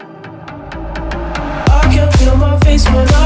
I can feel my face when I